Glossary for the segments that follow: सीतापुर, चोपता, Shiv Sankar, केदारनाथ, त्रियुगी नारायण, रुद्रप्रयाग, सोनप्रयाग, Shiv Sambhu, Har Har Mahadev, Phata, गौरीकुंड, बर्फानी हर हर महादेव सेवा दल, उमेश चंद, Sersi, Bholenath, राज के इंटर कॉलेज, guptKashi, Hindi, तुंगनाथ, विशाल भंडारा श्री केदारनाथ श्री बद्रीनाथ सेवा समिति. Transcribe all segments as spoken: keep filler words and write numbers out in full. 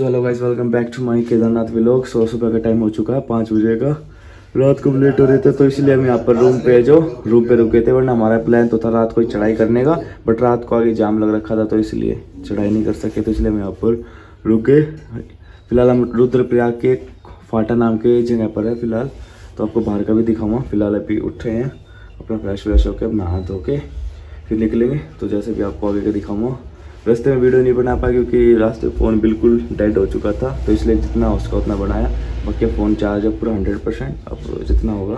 So hello guys, welcome back to my केदारनाथ vlog. So सुबह का time हो चुका है पाँच बजे का। रात को लेट हो रहे थे तो इसलिए हम यहाँ पर रूम पे जो रूम पे रुके थे, वरना हमारा प्लान तो था रात को चढ़ाई करने का, बट रात को आगे जाम लग रखा था तो इसलिए चढ़ाई नहीं कर सके, तो इसलिए हम यहाँ पर रुके। फिलहाल हम रुद्रप्रयाग के फाटा नाम के जगह पर है फिलहाल, तो आपको बाहर का भी दिखाऊंगा। फिलहाल अभी उठे हैं, अपना फ्रेश व्रेश होकर अब नहा धो के फिर निकलेंगे, तो जैसे भी आपको आगे के दिखाऊंगा। रास्ते में वीडियो नहीं बना पाया क्योंकि रास्ते फ़ोन बिल्कुल डेड हो चुका था, तो इसलिए जितना हो सका उतना बनाया। बाकी फ़ोन चार्ज अब पूरा हंड्रेड परसेंट अब जितना होगा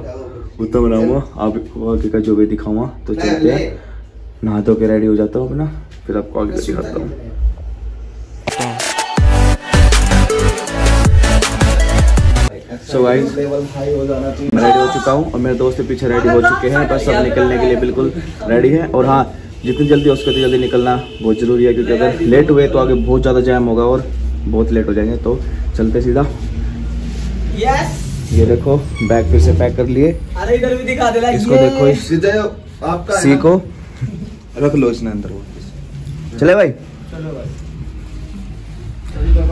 उतना बनाऊँगा, आपको आगे का जो भी दिखाऊँगा। तो चलते हैं, नहा धो के रेडी हो जाता हूँ अपना, फिर आपको आगे का दिखाता हूँ। सो so गाइस, मैं रेडी हो चुका हूँ और मेरे दोस्त पीछे रेडी हो चुके हैं, बस सब निकलने के लिए बिल्कुल रेडी है। और हाँ, जितनी जल्दी हो सके उतनी जल्दी निकलना बहुत ज़रूरी है, क्योंकि अगर लेट हुए तो आगे बहुत ज़्यादा जैम होगा और बहुत लेट हो जाएंगे। तो चलते सीधा। yes! ये देखो, बैग फिर से पैक कर लिए। अरे इधर भी दिखा दे, इसको देखो, इस आपका सी को रख लो इसने अंदर। वो चले भाई,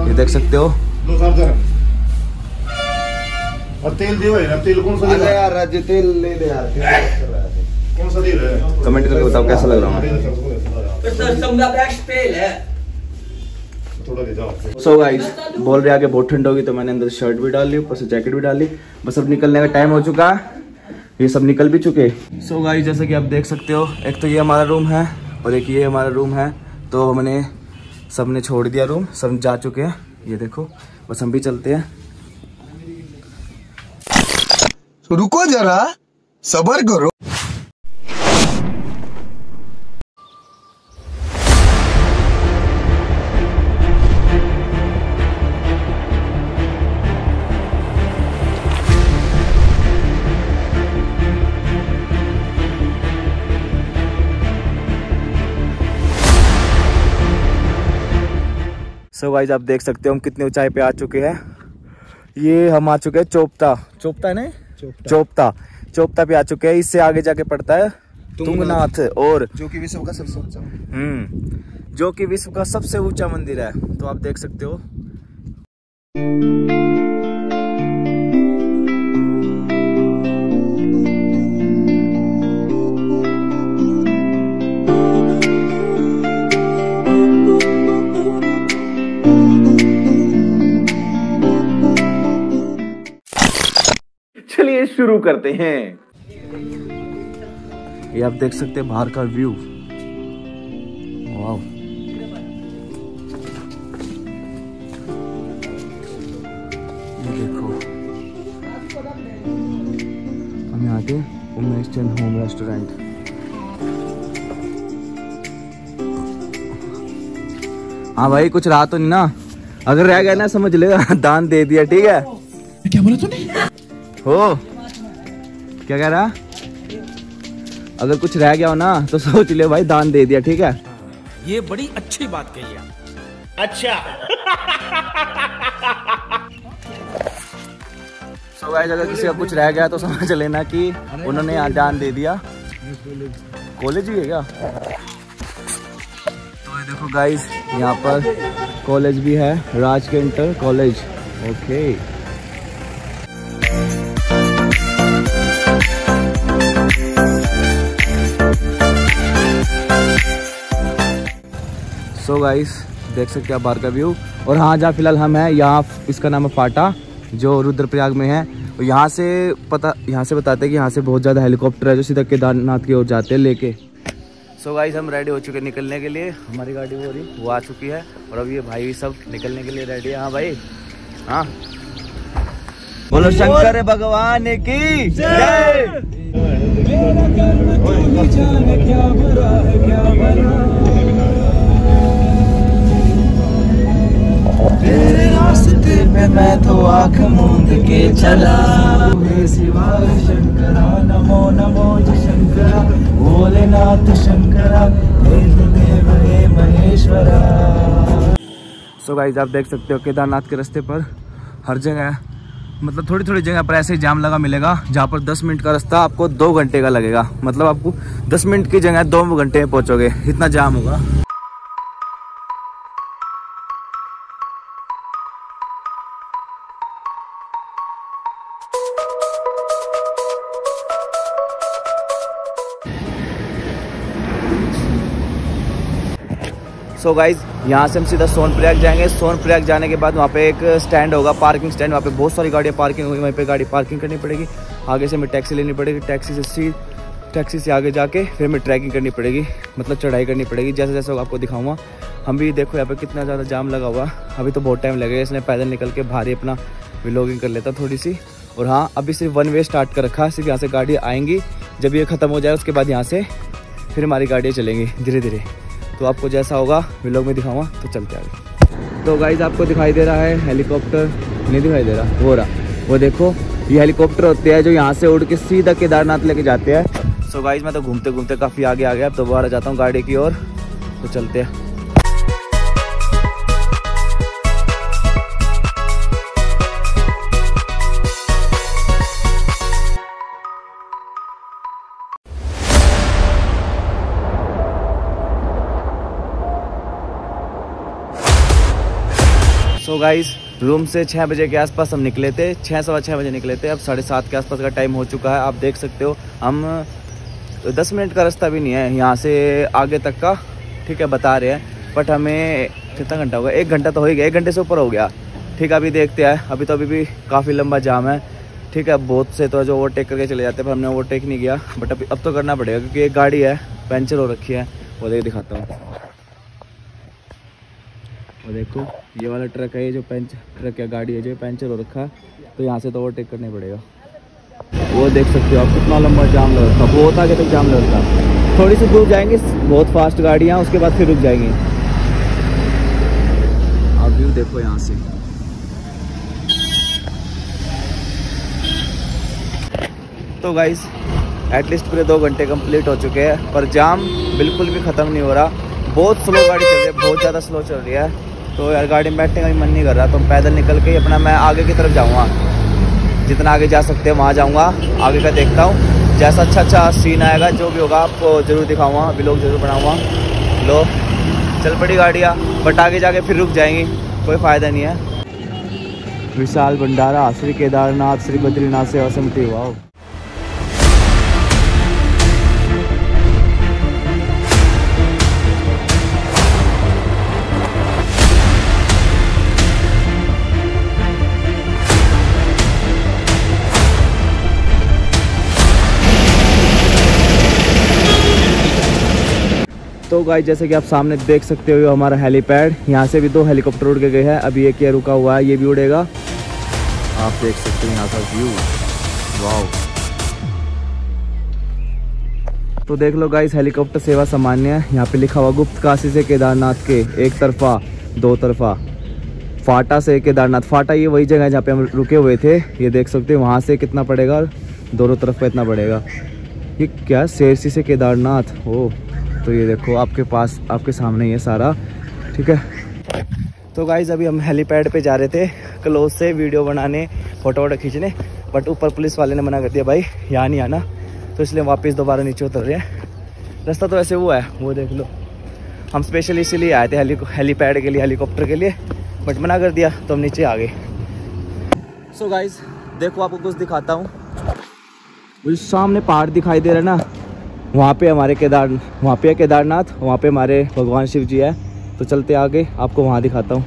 ये देख सकते हो। और तेल तेल कौन सा दे रहा है राज्य? तेल ले ले यार, कौन सा दे रहा है? कमेंट करके बताओ कैसा लग रहा है। सर समझा फ्रेश तेल है, थोड़ा दे जाओ। सो गाइस, बोल रहे आगे बहुत ठंड होगी, तो मैंने अंदर शर्ट भी डाल ली, ऊपर से जैकेट भी डाल ली। बस अब निकलने का टाइम हो चुका है, ये सब निकल भी चुके। सो गाइस, जैसा कि आप देख सकते हो, एक तो ये हमारा रूम है और एक ये हमारा रूम है, तो हमने सबने छोड़ दिया रूम, सब जा चुके हैं। ये देखो, बस हम भी चलते हैं। रुको जरा, सब्र करो। सो गाइस, आप देख सकते हो हम कितनी ऊंचाई पे आ चुके हैं। ये हम आ चुके हैं चोपता, चोपता है ना, चोपता चोपता पे आ चुके हैं। इससे आगे जाके पड़ता है तुंगनाथ, और जो कि विश्व का सबसे ऊंचा हम्म जो कि विश्व का सबसे ऊंचा मंदिर है, तो आप देख सकते हो। शुरू करते हैं। ये आप देख सकते हैं बाहर का व्यू, वाओ। ये देखो, हम यहाँ आते हैं उमेश चंद होम रेस्टोरेंट। हाँ भाई, कुछ रहा तो नहीं ना, अगर रह गया ना समझ लेगा दान दे दिया, ठीक है। क्या बोला तूने? हो क्या कह रहा? अगर कुछ रह गया हो ना तो सोच ले भाई, दान दे दिया, ठीक है। ये बड़ी अच्छी बात कही आप। अच्छा। so guys, अगर किसी का कुछ रह गया तो समझ लेना कि उन्होंने यहाँ दान दे दिया। कॉलेज भी है क्या? तो ये देखो गाइस, यहाँ पर कॉलेज भी है, राज के इंटर कॉलेज। ओके, तो गाइस देख सकते हैं बाहर का व्यू। और हाँ, जहाँ फिलहाल हम हैं, यहाँ इसका नाम है फाटा, जो रुद्रप्रयाग में है। और यहाँ से पता यहाँ से बताते हैं कि यहाँ से बहुत ज़्यादा हेलीकॉप्टर है जो सीधा केदारनाथ की ओर जाते हैं लेके। सो गाइस, हम रेडी हो चुके हैं निकलने के लिए। हमारी गाड़ी वो रही वो आ चुकी है, और अब ये भाई सब निकलने के लिए रेडी है। हाँ भाई, हाँ बोलो शंकर भगवान की जय। तेरे रास्ते पे मैं तो आँख मूंद के चला, शिवाय शंकरा नमो नमो शंकरा, भोलेनाथ शंकरा, देव हे महेश्वरा। सो गाइस, आप देख सकते हो केदारनाथ के रास्ते पर हर जगह, मतलब थोड़ी थोड़ी जगह पर ऐसे ही जाम लगा मिलेगा, जहाँ पर दस मिनट का रास्ता आपको दो घंटे का लगेगा। मतलब आपको दस मिनट की जगह दो घंटे में पहुँचोगे, इतना जाम होगा। सो गाइज यहाँ से हम सीधा सोनप्रयाग जाएंगे। सोनप्रयाग जाने के बाद वहाँ पे एक स्टैंड होगा, पार्किंग स्टैंड, वहाँ पे बहुत सारी गाड़ियाँ पार्किंग होगी, वहीं पे गाड़ी पार्किंग करनी पड़ेगी। आगे से हमें टैक्सी लेनी पड़ेगी, टैक्सी से सी टैक्सी से आगे जाके फिर हमें ट्रैकिंग करनी पड़ेगी, मतलब चढ़ाई करनी पड़ेगी। जैसे जैसे आपको दिखाऊंगा। हम भी देखो यहाँ पे कितना ज़्यादा जाम लगा हुआ, अभी तो बहुत टाइम लगेगा, इसलिए पैदल निकल के भारी अपना व्लॉगिंग कर लेता थोड़ी सी। और हाँ, अभी सिर्फ वन वे स्टार्ट कर रखा है, सिर्फ यहाँ से गाड़ी आएंगी, जब ये ख़त्म हो जाए उसके बाद यहाँ से फिर हमारी गाड़ियाँ चलेंगी धीरे धीरे। तो आपको जैसा होगा व्लॉग में दिखाऊँगा, तो चलते आगे। तो गाइज आपको दिखाई दे रहा है हेलीकॉप्टर, नहीं दिखाई दे रहा, हो रहा, वो देखो ये हेलीकॉप्टर होते हैं जो यहाँ से उड़ के सीधा केदारनाथ लेके जाते हैं। सो so गाइज मैं तो घूमते घूमते काफ़ी आगे आ गया, अब दोबारा जाता हूँ गाड़ी की ओर, तो चलते हैं। सो so गाइज रूम से छः बजे के आसपास हम निकले थे, छः सवा छः बजे निकले थे, अब साढ़े सात के आसपास का टाइम हो चुका है। आप देख सकते हो हम दस मिनट का रास्ता भी नहीं है यहाँ से आगे तक का, ठीक है बता रहे हैं, बट हमें कितना घंटा हो गया, एक घंटा तो हो ही गया, एक घंटे से ऊपर हो गया, ठीक है। अभी देखते हैं, अभी तो अभी भी काफ़ी लंबा जाम है, ठीक है। बहुत से तो जो ओवरटेक करके चले जाते हैं, पर हमने ओवरटेक नहीं किया, बट अभी अब तो करना पड़ेगा क्योंकि एक गाड़ी है पंचर हो रखी है, वो देख दिखाता हूँ। और देखो ये वाला ट्रक है, ये जो पंच ट्रक है, गाड़ी है जो पंचर हो रखा है, तो यहाँ से तो ओवरटेक करना पड़ेगा। वो देख सकते हो आप कितना लंबा जाम लग रहा, बहुत आगे तक जाम लग रहा। थोड़ी सी दूर जाएंगे, बहुत फास्ट गाड़ियाँ, उसके बाद फिर रुक जाएंगे। आप व्यू देखो यहाँ से। तो गाइस एटलीस्ट पूरे दो घंटे कम्प्लीट हो चुके हैं, पर जाम बिल्कुल भी ख़त्म नहीं हो रहा, बहुत स्लो गाड़ी चल रही है, बहुत ज़्यादा स्लो चल रही है। तो यार गाड़ी में बैठने का भी मन नहीं कर रहा, तो पैदल निकल के अपना मैं आगे की तरफ जाऊँगा, जितना आगे जा सकते हैं वहाँ जाऊँगा, आगे का देखता हूँ। जैसा अच्छा अच्छा सीन आएगा, जो भी होगा आपको ज़रूर दिखाऊँगा, व्लॉग ज़रूर बनाऊँगा। लो चल पड़ी गाड़ियाँ, बट आगे जाके फिर रुक जाएंगी, कोई फ़ायदा नहीं है। विशाल भंडारा श्री केदारनाथ श्री बद्रीनाथ सेवा समिति, वाओ। तो गाइस जैसे कि आप सामने देख सकते हो हमारा हेलीपैड, यहाँ से भी दो हेलीकॉप्टर उड़ के गए हैं, अभी एक ये रुका हुआ है, ये भी उड़ेगा। आप देख सकते हो यहाँ का व्यू, वाओ। तो देख लो गाइस हेलीकॉप्टर सेवा सामान्य, यहाँ पे लिखा हुआ गुप्त काशी से केदारनाथ के एक तरफा दो तरफा, फाटा से केदारनाथ। फाटा ये वही जगह है जहाँ पे हम रुके हुए थे, ये देख सकते हो वहाँ से कितना पड़ेगा और दोनों तरफ का इतना पड़ेगा। ये क्या शेरसी से केदारनाथ हो, तो ये देखो आपके पास, आपके सामने ही है सारा, ठीक है। तो गाइज अभी हम हेलीपैड पे जा रहे थे क्लोज से वीडियो बनाने, फोटो वोटो खींचने, बट ऊपर पुलिस वाले ने मना कर दिया, भाई यहाँ नहीं आना, तो इसलिए वापस दोबारा नीचे उतर रहे हैं। रास्ता तो ऐसे हुआ है, वो देख लो, हम स्पेशली इसीलिए आए थे हेली हेलीपैड के लिए, हेलीकॉप्टर के लिए, बट मना कर दिया तो हम नीचे आ गए। सो गाइज देखो आपको कुछ दिखाता हूँ, मुझे सामने पहाड़ दिखाई दे रहा है ना, वहाँ पे हमारे केदार वहाँ पे केदारनाथ, वहाँ पे हमारे भगवान शिव जी है। तो चलते आगे, आपको वहाँ दिखाता हूँ।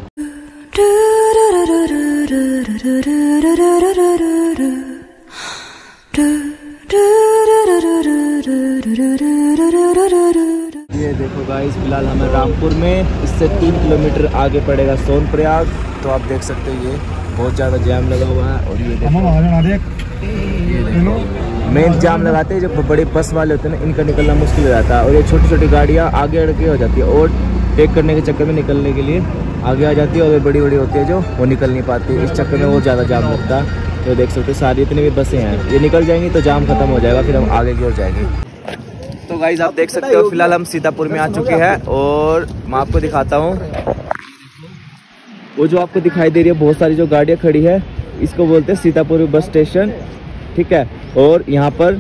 ये देखो गाइस फिलहाल हमें रामपुर में, इससे तीन किलोमीटर आगे पड़ेगा सोनप्रयाग। तो आप देख सकते हो ये बहुत ज़्यादा जाम लगा हुआ है, और ये देखो मेन जाम लगाते हैं जब बड़े बस वाले होते हैं ना, इनका निकलना मुश्किल हो जाता है, और ये छोटी छोटी गाड़ियाँ आगे अड़के हो जाती है, और टेक करने के चक्कर में निकलने के लिए आगे आ जाती है, और बड़ी बड़ी होती है जो वो निकल नहीं पाती, इस चक्कर में वो ज़्यादा जाम लगता है। तो देख सकते हो सारी इतनी भी बसें हैं, ये निकल जाएंगी तो जाम खत्म हो जाएगा, फिर हम आगे की ओर जाएंगे। तो गाइज आप देख सकते हो फिलहाल हम सीतापुर में आ चुके हैं, और मैं आपको दिखाता हूँ, वो जो आपको दिखाई दे रही है बहुत सारी जो गाड़ियाँ खड़ी है, इसको बोलते हैं सीतापुर बस स्टेशन, ठीक है। और यहाँ पर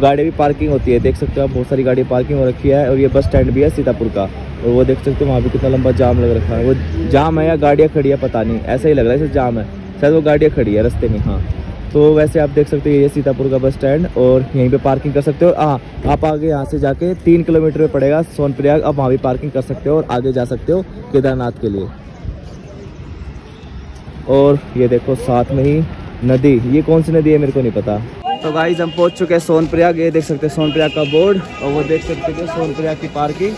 गाड़ी भी पार्किंग होती है, देख सकते हो आप बहुत सारी गाड़ी पार्किंग हो रखी है, और ये बस स्टैंड भी है सीतापुर का, और वो देख सकते हो वहाँ भी कितना लंबा जाम लग रखा है। वो जाम है या गाड़ियाँ खड़ी है पता नहीं, ऐसा ही लग रहा है जैसे जाम है, शायद वो गाड़ियाँ खड़ी है रास्ते में, हाँ। तो वैसे आप देख सकते हो ये सीतापुर का बस स्टैंड और यहीं पे पार्किंग कर सकते हो। हाँ, आप आगे यहाँ से जाके तीन किलोमीटर में पड़ेगा सोनप्रयाग, आप वहाँ भी पार्किंग कर सकते हो और आगे जा सकते हो केदारनाथ के लिए। और ये देखो साथ में ही नदी, ये कौन सी नदी है मेरे को नहीं पता। तो गाइस हम पहुंच चुके हैं सोनप्रयाग, ये देख सकते हैं सोनप्रयाग का बोर्ड और वो देख सकते हो सोनप्रयाग की पार्किंग,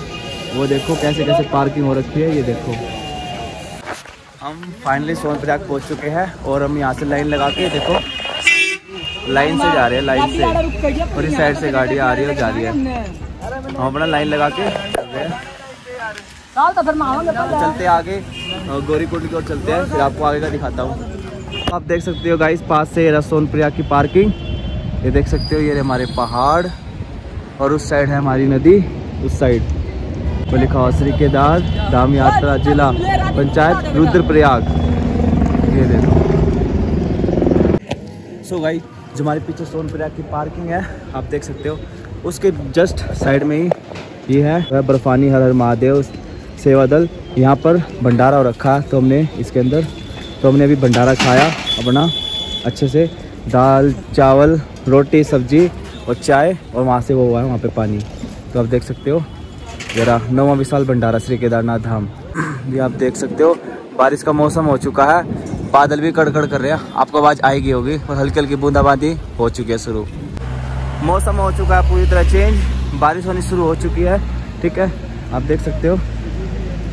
वो देखो कैसे कैसे पार्किंग हो रखी है। ये देखो हम फाइनली सोनप्रयाग पहुंच चुके हैं और हम यहाँ से लाइन लगा के देखो लाइन से जा रहे हैं, लाइन से और इस साइड से गाड़ी आ रही है और जा रही है। हम अपना लाइन लगा के चलते आगे गौरीकुंड की ओर चलते हैं, फिर आपको आगे का दिखाता हूँ। आप देख सकते हो गाइस पास से ये सोनप्रयाग की पार्किंग, ये देख सकते हो ये हमारे पहाड़ और उस साइड है हमारी नदी। उस साइड पर लिखा हुआ श्री केदार धाम यात्रा जिला पंचायत रुद्रप्रयाग। ये देखो सो गाइस जो हमारे पीछे सोनप्रयाग की पार्किंग है आप देख सकते हो, उसके जस्ट साइड में ही ये है वह बर्फानी हर हर महादेव सेवा दल। यहाँ पर भंडारा हो रखा है तो हमने इसके अंदर तो हमने अभी भंडारा खाया अपना अच्छे से, दाल चावल रोटी सब्जी और चाय, और वहाँ से वो हुआ है वहाँ पे पानी। तो आप देख सकते हो ज़रा नौवां विशाल भंडारा श्री केदारनाथ धाम, ये आप देख सकते हो। बारिश का मौसम हो चुका है, बादल भी कड़कड़ कर रहे हैं, आपको आवाज़ आएगी होगी और हल्की हल्की बूंदाबांदी हो चुकी है शुरू। मौसम हो चुका है पूरी तरह चेंज, बारिश होनी शुरू हो चुकी है, ठीक है। आप देख सकते हो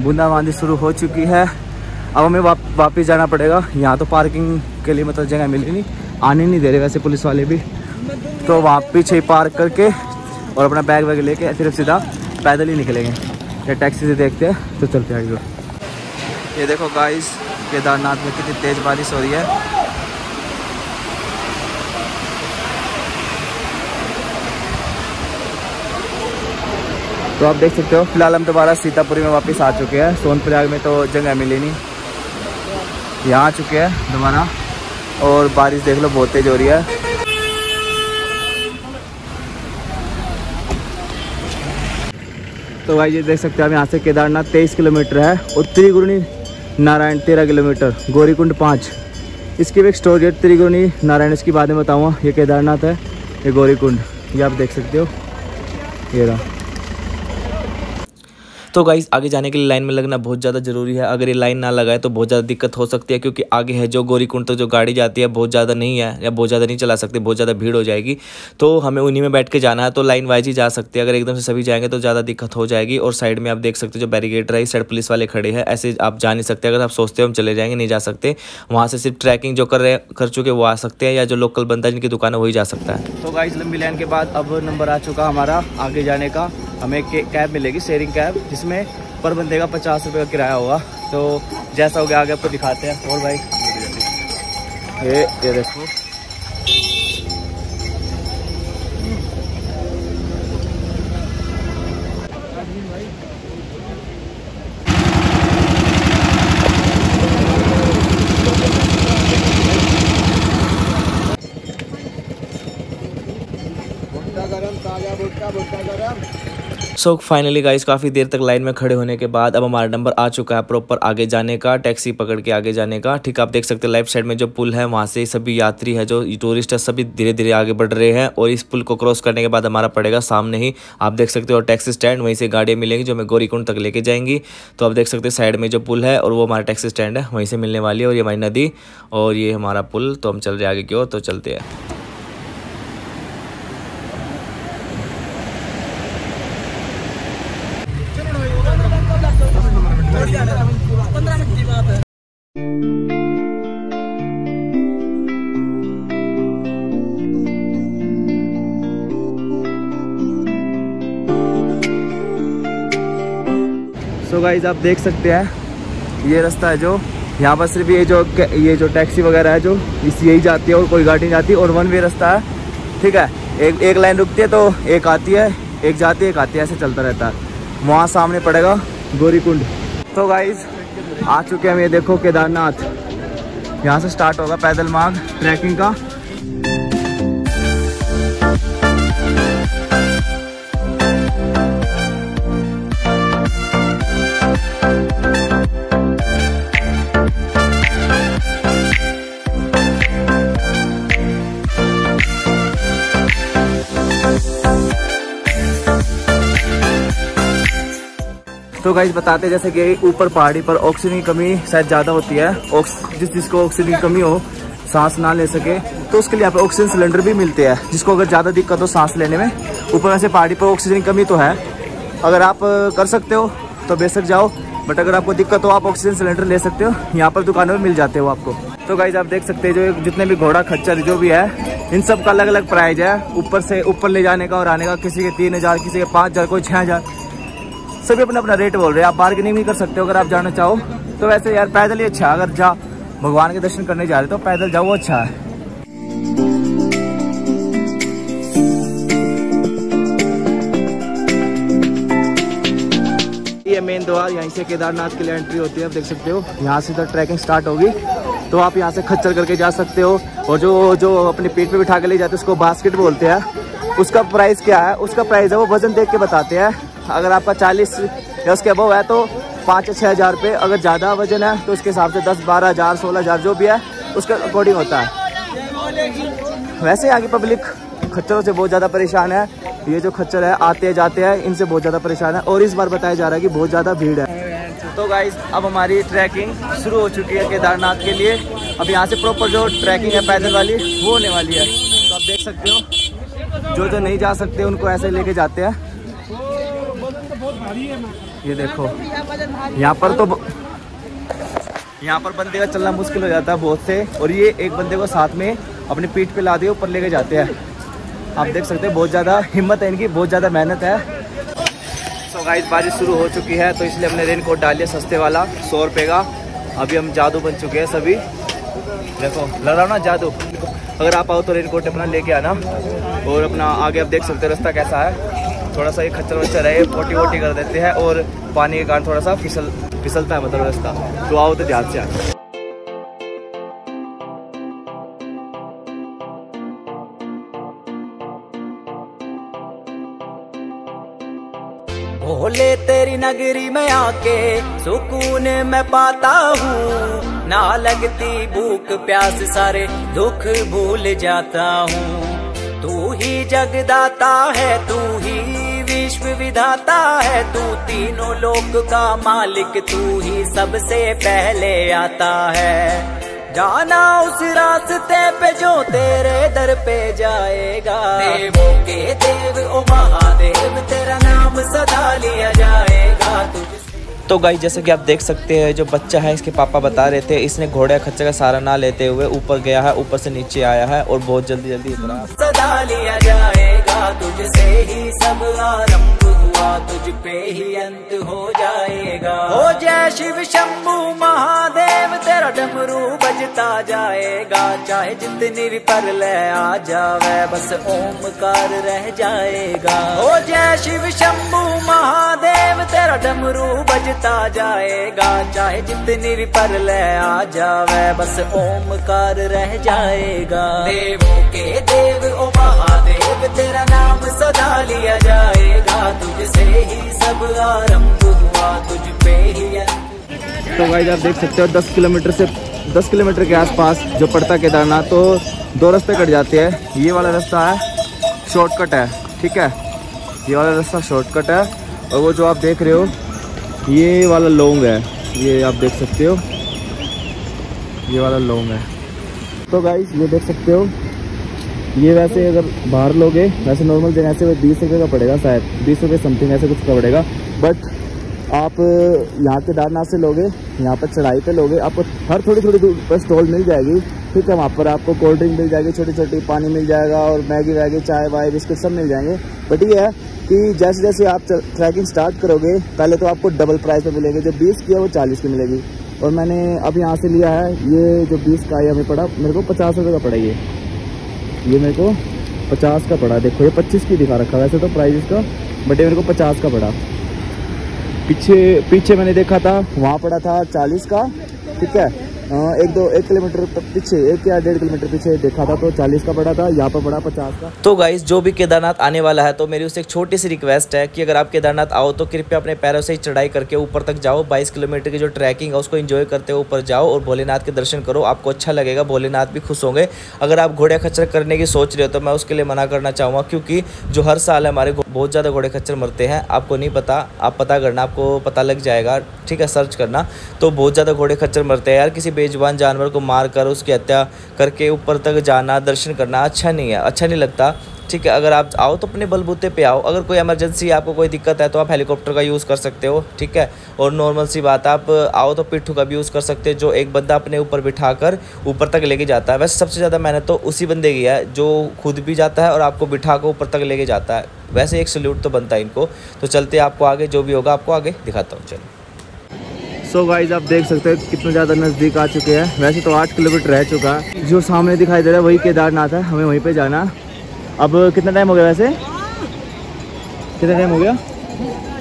बूंदाबांदी शुरू हो चुकी है। अब हमें वाप, वापस जाना पड़ेगा, यहाँ तो पार्किंग के लिए मतलब जगह मिली नहीं, आने नहीं दे रहे वैसे पुलिस वाले भी, तो वहाँ पीछे पार्क करके और अपना बैग वैग लेके सिर्फ सीधा पैदल ही निकलेंगे या टैक्सी से देखते हैं तो चलते हैं। ये देखो गाइस केदारनाथ में कितनी तेज़ बारिश हो रही है। तो आप देख सकते हो फिलहाल हम दोबारा सीतापुरी में वापस आ चुके हैं, सोनप्रयाग में तो जगह मिली नहीं, यहाँ आ चुके हैं दोबारा और बारिश देख लो बहुत तेज हो रही है। तो भाई ये देख सकते हैं हम यहाँ से केदारनाथ तेईस किलोमीटर है और त्रियुगी नारायण तेरह किलोमीटर, गौरीकुंड पाँच। इसकी भी एक स्टोरी है त्रियुगी नारायण, इसकी बाद में बताऊँगा। ये केदारनाथ है, ये गौरीकुंड, ये आप देख सकते हो ये रहा। तो गाइस आगे जाने के लिए लाइन में लगना बहुत ज़्यादा ज़रूरी है, अगर ये लाइन ना लगाए तो बहुत ज़्यादा दिक्कत हो सकती है, क्योंकि आगे है जो गौरीकुंड तक तो जो गाड़ी जाती है बहुत ज़्यादा नहीं है या बहुत ज़्यादा नहीं चला सकते, बहुत ज़्यादा भीड़ हो जाएगी, तो हमें उन्हीं में बैठ के जाना है। तो लाइन वाइज ही जा सकते हैं, अगर एकदम से सभी जाएंगे तो ज़्यादा दिक्कत हो जाएगी। और साइड में आप देख सकते हो जो बैरिकेड है, इस साइड पुलिस वाले खड़े हैं, ऐसे आप जा नहीं सकते। अगर आप सोचते हो हम चले जाएंगे, नहीं जा सकते। वहाँ से सिर्फ ट्रैकिंग जो कर रहे कर चुके वो आ सकते हैं, या जो लोकल बंदा जिनकी दुकान है वही जा सकता है। तो गाइस लंबी लाइन के बाद अब नंबर आ चुका हमारा आगे जाने का, हमें कैब मिलेगी शेयरिंग कैब, जिसमें पर बंदे का पचास रुपये का किराया होगा। तो जैसा हो गया आगे आपको दिखाते हैं। और भाई ये ये देखो सो फाइनली गाइस काफ़ी देर तक लाइन में खड़े होने के बाद अब हमारा नंबर आ चुका है प्रॉपर आगे जाने का, टैक्सी पकड़ के आगे जाने का, ठीक। आप देख सकते हैं लेफ्ट साइड में जो पुल है वहाँ से सभी यात्री है जो टूरिस्ट है सभी धीरे धीरे आगे बढ़ रहे हैं, और इस पुल को क्रॉस करने के बाद हमारा पड़ेगा सामने ही आप देख सकते हो टैक्सी स्टैंड, वहीं से गाड़ियाँ मिलेंगी जो हमें गौरीकुंड तक लेके जाएंगी। तो आप देख सकते हो साइड में जो पुल है और वो हमारा टैक्सी स्टैंड है, वहीं से मिलने वाली है, और ये हमारी नदी और ये हमारा पुल। तो हम चल रहे आगे की ओर, तो चलते हैं। सो so गाइज आप देख सकते हैं ये रास्ता है जो यहाँ पर सिर्फ ये जो ये जो टैक्सी वगैरह है जो इस यही जाती है और कोई गाड़ी नहीं जाती, और वन वे रास्ता है, ठीक है। एक एक लाइन रुकती है तो एक आती है, एक जाती है एक आती है, ऐसे चलता रहता है। वहाँ सामने पड़ेगा गौरीकुंड। तो गाइज आ चुके हैं हम, ये देखो केदारनाथ, यहाँ से स्टार्ट होगा पैदल मार्ग ट्रैकिंग का। तो गाइस बताते जैसे कि ऊपर पहाड़ी पर ऑक्सीजन की कमी शायद ज़्यादा होती है, जिस जिसको ऑक्सीजन की कमी हो सांस ना ले सके तो उसके लिए यहाँ पर ऑक्सीजन सिलेंडर भी मिलते हैं, जिसको अगर ज़्यादा दिक्कत हो सांस लेने में। ऊपर वैसे पहाड़ी पर ऑक्सीजन की कमी तो है, अगर आप कर सकते हो तो बेशक जाओ, बट अगर आपको दिक्कत हो आप ऑक्सीजन सिलेंडर ले सकते हो, यहाँ पर दुकानों में मिल जाते हो आपको। तो गाइज आप देख सकते हैं जो जितने भी घोड़ा खच्चर जो भी है इन सब का अलग अलग प्राइस है, ऊपर से ऊपर ले जाने का और आने का। किसी के तीन हज़ार किसी के पाँच हज़ार कोई छः हज़ार, सभी अपना अपना रेट बोल रहे हैं। आप बार्गेनिंग भी कर सकते हो अगर आप जाना चाहो तो। वैसे यार पैदल ही अच्छा, अगर जा भगवान के दर्शन करने जा रहे तो पैदल जाओ अच्छा है। ये मेन द्वार, यहीं से केदारनाथ के लिए एंट्री होती है, आप देख सकते हो। यहाँ से तो ट्रैकिंग स्टार्ट होगी, तो आप यहाँ से खच्चर करके जा सकते हो। और जो जो अपने पेट पे बिठा के ले जाते हैं उसको बास्केट बोलते हैं। उसका प्राइस क्या है? उसका प्राइस है वो वजन देख के बताते हैं। अगर आपका चालीस या उसके अबव है तो पाँच या छः हज़ार रुपये, अगर ज़्यादा वजन है तो उसके हिसाब से दस बारह हज़ार सोलह हज़ार जो भी है उसके अकॉर्डिंग होता है। वैसे आगे पब्लिक खच्चरों से बहुत ज़्यादा परेशान है, ये जो खच्चर है आते जाते हैं इनसे बहुत ज़्यादा परेशान है, और इस बार बताया जा रहा है कि बहुत ज़्यादा भीड़ है। तो गाइज अब हमारी ट्रैकिंग शुरू हो चुकी है केदारनाथ के लिए। अब यहाँ से प्रॉपर जो ट्रैकिंग है पैदल वाली वो होने वाली है, तो आप देख सकते हो। जो जो नहीं जा सकते उनको ऐसे लेके जाते हैं। ये देखो यहाँ पर तो ब... यहाँ पर बंदे का चलना मुश्किल हो जाता है बहुत से, और ये एक बंदे को साथ में अपने पीठ पे लादे ऊपर लेके जाते हैं। आप देख सकते हैं बहुत ज़्यादा हिम्मत है इनकी, बहुत ज़्यादा मेहनत है। सो गाइस बारिश शुरू हो चुकी है तो इसलिए हमने रेन कोट डाले सस्ते वाला सौ रुपये का। अभी हम जादू बन चुके हैं सभी, देखो लगाओ ना जादू। अगर आप आओ तो रेन कोट अपना लेके आना। और अपना आगे आप देख सकते हो रास्ता कैसा है, थोड़ा सा ये खच्चर वच्चर है पोटी वोटी कर देते हैं, और पानी के कारण थोड़ा सा फिसल फिसलता है मतलब रास्ता। तो आओ तो ध्यान से आओ। भोले तेरी नगरी में आके सुकून मैं पाता हूँ, ना लगती भूख प्यास सारे दुख भूल जाता हूँ। तू ही जगदाता है, तू ही विश्व विधाता है, तू तीनों लोक का मालिक, तू ही सबसे पहले आता है। जाना उस रास्ते पे जो तेरे दर पे जाएगा। देवों के देव ओ महादेव तेरा नाम सदा लिया जाएगा। तो गाइस जैसे कि आप देख सकते हैं जो बच्चा है इसके पापा बता रहे थे, इसने घोड़े खच्चर का सहारा ना लेते हुए ऊपर गया है, ऊपर से नीचे आया है और बहुत जल्दी जल्दी उतरा। सदा लिया जाएगा, तुझसे ही सब आरंभ हुआ, तुझ पे ही अंत हो जाएगा। हो जय शिव शंभू महादेव तेरा डमरू बजता जाएगा, चाहे जितनी भी परलय आ जावे बस ओमकार रह जाएगा। हो जय शिव शंभू महादेव तेरा डमरू बजता जाएगा, चाहे जितनी भी परलय आ जावे बस ओमकार रह जाएगा। देवों के देव ओ महादेव तेरा नाम सदा लिया जाएगा, तुझसे ही सब आरंभ हुआ, तुझ पे ही। तो भाई आप देख सकते हो दस किलोमीटर से दस किलोमीटर के आसपास जो पड़ता केदारनाथ, तो दो रास्ते कट जाते हैं। ये वाला रास्ता है शॉर्टकट है, ठीक है, ये वाला रास्ता शॉर्टकट है, और वो जो आप देख रहे हो ये वाला लॉन्ग है, ये आप देख सकते हो ये वाला लॉन्ग है। तो गाइस ये देख सकते हो, ये वैसे अगर बाहर लोगे वैसे नॉर्मल दिन ऐसे बीस रुपये का पड़ेगा, शायद बीस रुपये समथिंग ऐसे कुछ का पड़ेगा, बट आप यहाँ केदारनाथ से लोगे, यहाँ पर चढ़ाई पे लोगे, आपको हर थोड़ी थोड़ी दूर पर स्टॉल मिल जाएगी, ठीक है। वहाँ पर आपको कोल्ड ड्रिंक मिल जाएगी, छोटी छोटी पानी मिल जाएगा, और मैगी वैगी चाय वाय बिस्किट सब मिल जाएंगे। बट ये है कि जैसे जैसे आप ट्रैकिंग स्टार्ट करोगे पहले तो आपको डबल प्राइस पे मिलेंगे, जो बीस की है वो चालीस की मिलेगी। और मैंने अब यहाँ से लिया है ये जो बीस का है, हमें पड़ा मेरे को पचास रुपये का पड़ा, ये ये मेरे को पचास का पड़ा। देखो ये पच्चीस की दिखा रखा वैसे तो प्राइस इसका, बट ये मेरे को पचास का पड़ा। पीछे पीछे मैंने देखा था वहाँ पड़ा था चालीस का, ठीक है, एक दो एक किलोमीटर पीछे, एक या डेढ़ किलोमीटर पीछे देखा था तो चालीस का पड़ा था, यहाँ पर पड़ा पचास का। तो गाइस जो भी केदारनाथ आने वाला है तो मेरी उससे एक छोटी सी रिक्वेस्ट है कि अगर आप केदारनाथ आओ तो कृपया अपने पैरों से ही चढ़ाई करके ऊपर तक जाओ। बाईस किलोमीटर की जो ट्रैकिंग है उसको एंजॉय करते हुए ऊपर जाओ और भोलेनाथ के दर्शन करो, आपको अच्छा लगेगा, भोलेनाथ भी खुश होंगे। अगर आप घोड़े खच्चर करने की सोच रहे हो तो मैं उसके लिए मना करना चाहूँगा, क्योंकि जो हर साल हमारे बहुत ज़्यादा घोड़े खच्चर मरते हैं। आपको नहीं पता, आप पता करना, आपको पता लग जाएगा, ठीक है, सर्च करना। तो बहुत ज़्यादा घोड़े खच्चर मरते हैं यार। किसी बेजुबान जानवर को मार कर उसकी हत्या करके ऊपर तक जाना, दर्शन करना अच्छा नहीं है, अच्छा नहीं लगता, ठीक है। अगर आप आओ तो अपने बलबूते पे आओ। अगर कोई इमरजेंसी आपको कोई दिक्कत है तो आप हेलीकॉप्टर का यूज़ कर सकते हो, ठीक है। और नॉर्मल सी बात, आप आओ तो पिट्ठू का भी यूज़ कर सकते हो, जो एक बंदा अपने ऊपर बिठा कर ऊपर तक लेके जाता है। वैसे सबसे ज़्यादा मेहनत तो उसी बंदे की है जो खुद भी जाता है और आपको बिठा कर ऊपर तक लेके जाता है। वैसे एक सल्यूट तो बनता है इनको। तो चलते आपको आगे, जो भी होगा आपको आगे दिखाता हूँ, चलो। सो गाइज, आप देख सकते हो कितना ज़्यादा नज़दीक आ चुके हैं। वैसे तो आठ किलोमीटर रह चुका है। जो सामने दिखाई दे रहा है वही केदारनाथ है, हमें वहीं पर जाना। अब कितना टाइम हो गया, वैसे कितना टाइम हो गया?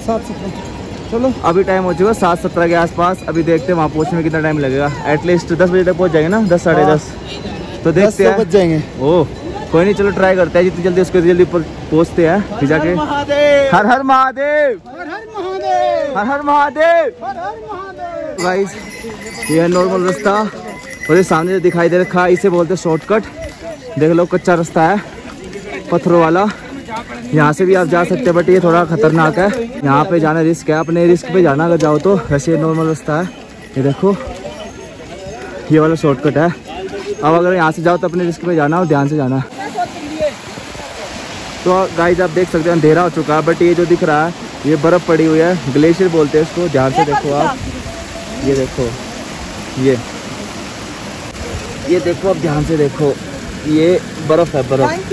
सात सत्रह। चलो अभी टाइम हो चुका सात सत्रह के आसपास। अभी देखते हैं वहाँ पहुँचने में कितना टाइम लगेगा। एटलीस्ट दस बजे तक पहुँच जाएंगे ना, दस साढ़े दस तो देखते हैं, पहुँच जाएंगे। ओह कोई नहीं, चलो ट्राई करते हैं, जितनी जल्दी उसके जल्दी पहुँचते हैं। फिर जाके हर हर महादेव, हर हर महादेव। गाइस ये नॉर्मल रास्ता, और ये सामने जो दिखाई दे रखा है इसे बोलते हैं शॉर्टकट। देख लो कच्चा रास्ता है, पत्थरों वाला। यहाँ से भी आप जा सकते हैं बट ये थोड़ा खतरनाक है, यहाँ पे जाना रिस्क है, अपने रिस्क पे जाना अगर जाओ तो। वैसे नॉर्मल रास्ता है, ये देखो ये वाला शॉर्टकट है। अब अगर यहाँ से जाओ तो अपने रिस्क पे जाना और ध्यान से जाना। तो गाइज आप देख सकते हो अंधेरा हो चुका है, बट ये जो दिख रहा है ये बर्फ़ पड़ी हुई है, ग्लेशियर बोलते हैं उसको। ध्यान से देखो आप, ये देखो, ये ये देखो, आप ध्यान से देखो, ये बर्फ़ है, बर्फ़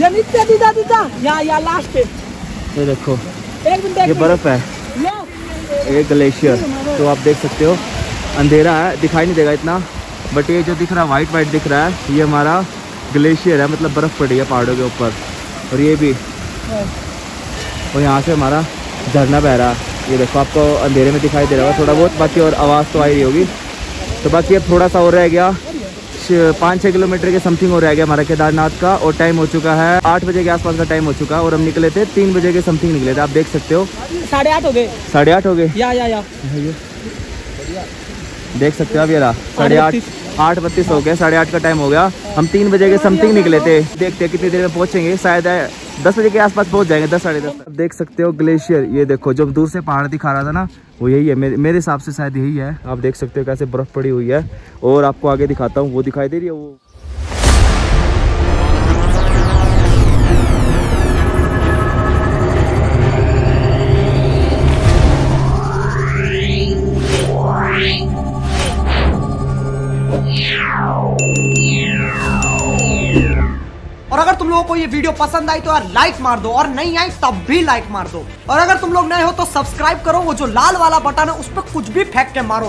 या दीदा दीदा या या लास्ट। ये देखो ये बर्फ है, ये ग्लेशियर। तो आप देख सकते हो अंधेरा है, दिखाई नहीं देगा इतना, बट ये जो दिख रहा है वाइट वाइट दिख रहा है, ये हमारा ग्लेशियर है, मतलब बर्फ़ पड़ी है पहाड़ों के ऊपर। और ये भी, और यहाँ से हमारा झरना बह रहा है। ये देखो आपको अंधेरे में दिखाई दे रहा है थोड़ा बहुत, बाकी और आवाज़ तो आई रही होगी। तो बाकी अब थोड़ा सा और रह गया, पाँच छः किलोमीटर के समथिंग हो रहा है हमारा केदारनाथ का। और टाइम हो चुका है आठ बजे के आसपास का टाइम हो चुका है, और हम निकले थे तीन बजे के समथिंग निकले थे। आप देख सकते हो साढ़े आठ हो गए, साढ़े आठ हो गए या या या देख सकते हो आप, ये रहा साढ़े आठ, आठ बत्तीस हो गए, साढ़े आठ का टाइम हो गया। हम तीन बजे के समथिंग निकले थे, देखते हैं कितनी देर में पहुँचेंगे। शायद दस बजे के आसपास पहुँच जाएंगे, दस साढ़े दस। देख सकते हो ग्लेशियर, ये देखो जो दूर से पहाड़ दिखा रहा था ना वो यही है, मेरे मेरे हिसाब से शायद यही है। आप देख सकते हो कैसे बर्फ़ पड़ी हुई है, और आपको आगे दिखाता हूँ, वो दिखाई दे रही है वो। और अगर तुम लोगों को ये वीडियो पसंद आई तो यार लाइक मार दो, और नहीं आई तब भी लाइक मार दो, और अगर तुम लोग नए हो तो सब्सक्राइब करो, वो जो लाल वाला बटन है उस पर कुछ भी फेंक के मारो।